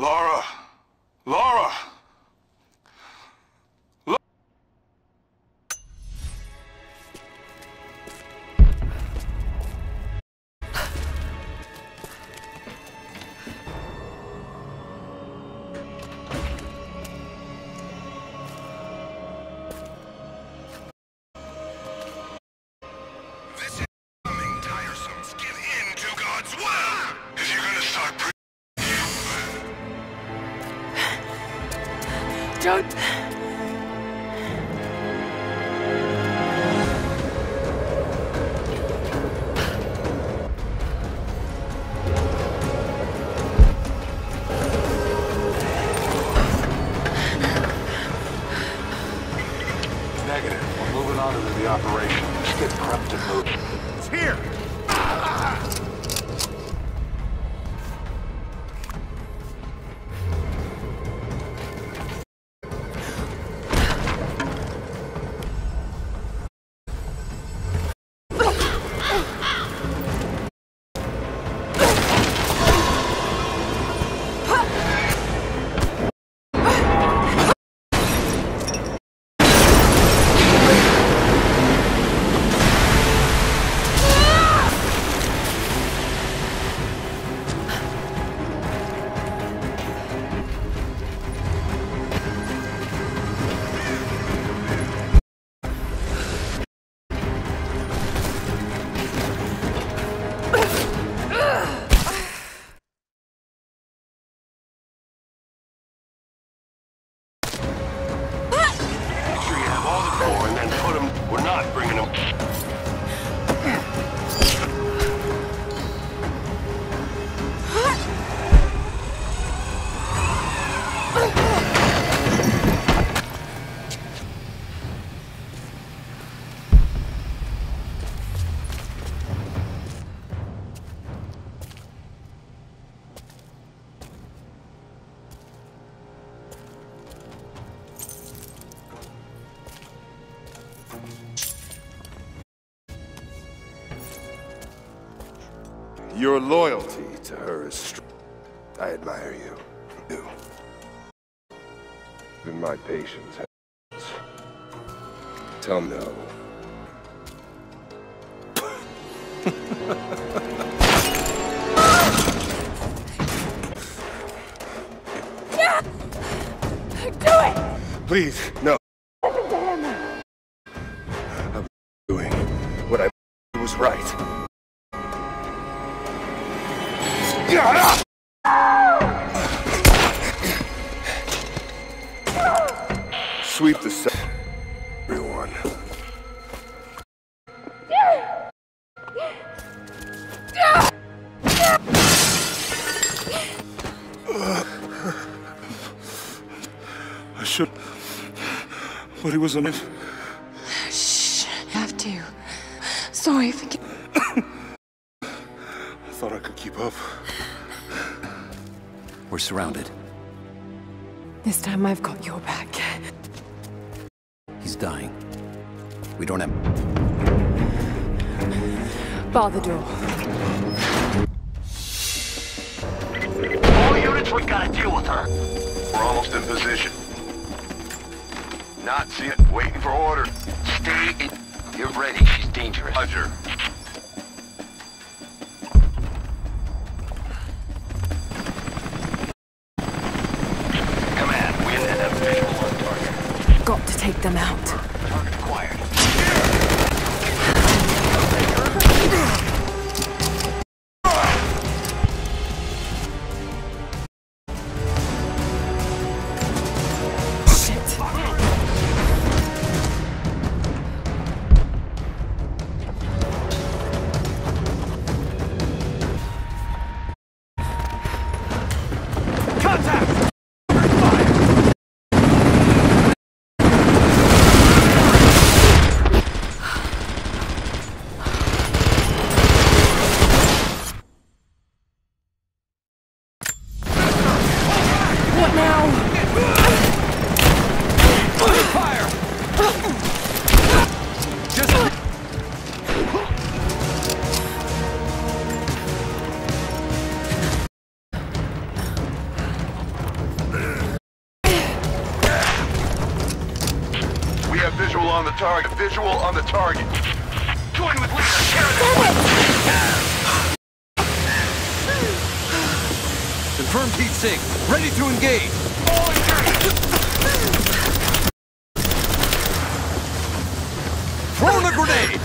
Laura! Laura! Don't... Negative. We're moving on to the operation. Let's get prepped and moving. It's here! Your loyalty to her is strong. I admire you. You. In my patience. Tell me no. Do it! Please, no. Listen to him. I'm doing what I was right. Yeah! Sweep the set, everyone. I should, but he was on it. Shh, I have to. Sorry, forgive me. I thought I could keep up. We're surrounded. This time I've got your back. He's dying. We don't have... Bar the door. All units, we gotta deal with her. We're almost in position. Not seeing it. Waiting for order. Stay in. You're ready. She's dangerous. Roger. Got to take them out. Target acquired. Shit. Contact! have visual on the target. Visual on the target. Join with Lara. Confirm heat sink. Ready to engage. All engaged. Thrown a grenade.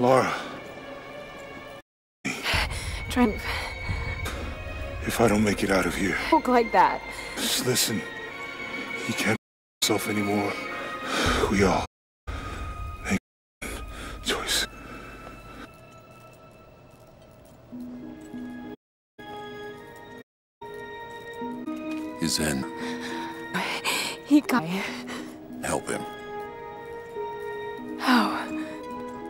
Laura. Trent. If I don't make it out of here. Look like that. Just listen. He can't himself anymore. We all make choice. He's in. He got. Help him. How?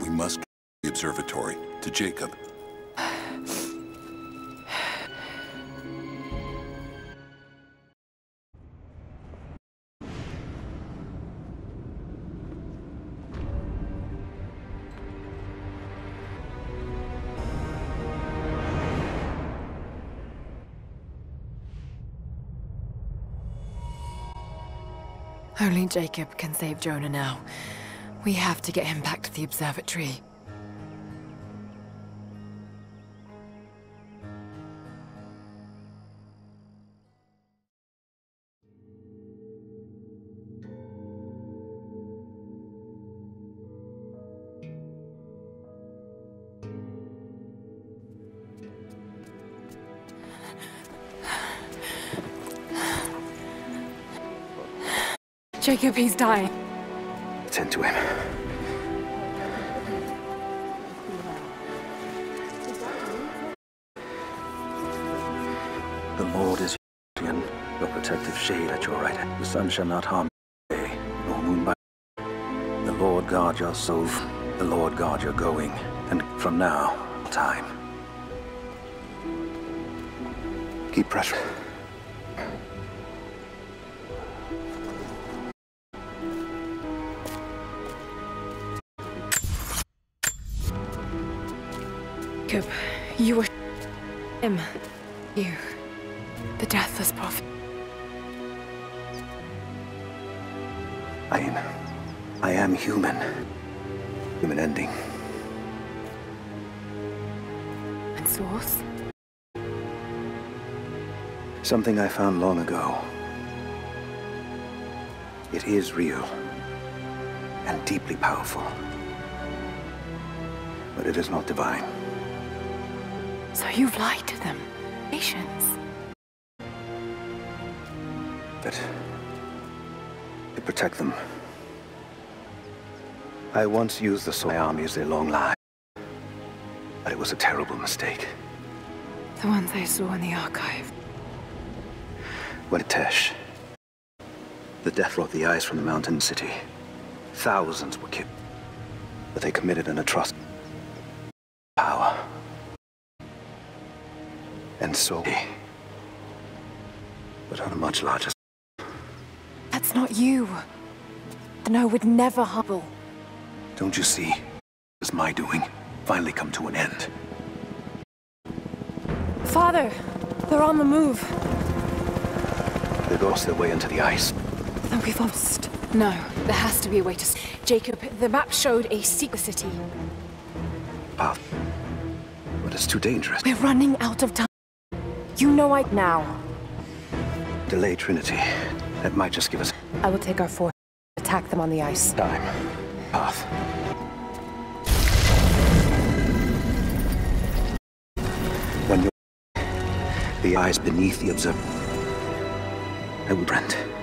We must. Observatory to Jacob. Only Jacob can save Jonah now. We have to get him back to the observatory. Jacob, he's dying. Tend to him. The Lord is your protective shade at your right hand. The sun shall not harm you day, nor moon by night. The Lord guard your soul. The Lord guard your going, and from now time. Keep pressure. You were him. You, the deathless prophet. I am human. Human ending. And source? Something I found long ago. It is real and deeply powerful. But it is not divine. So you've lied to them. Nations. But to protect them. I once used the soul army as their long lie. But it was a terrible mistake. The ones I saw in the archive. When Tesh, the death robbed the eyes from the mountain city. Thousands were killed, but they committed an atrocity. Power. And so, but on a much larger scale. That's not you. And I would never hobble. Don't you see? It was my doing. Finally come to an end. Father, they're on the move. They've lost their way into the ice. Then we've lost. No, there has to be a way to... Jacob, the map showed a secret city. Path. But it's too dangerous. We're running out of time. You know I... Now. Delay Trinity. That might just give us... I will take our force. Attack them on the ice. Time. Path. When you're... The eyes beneath the observer... I will Trent.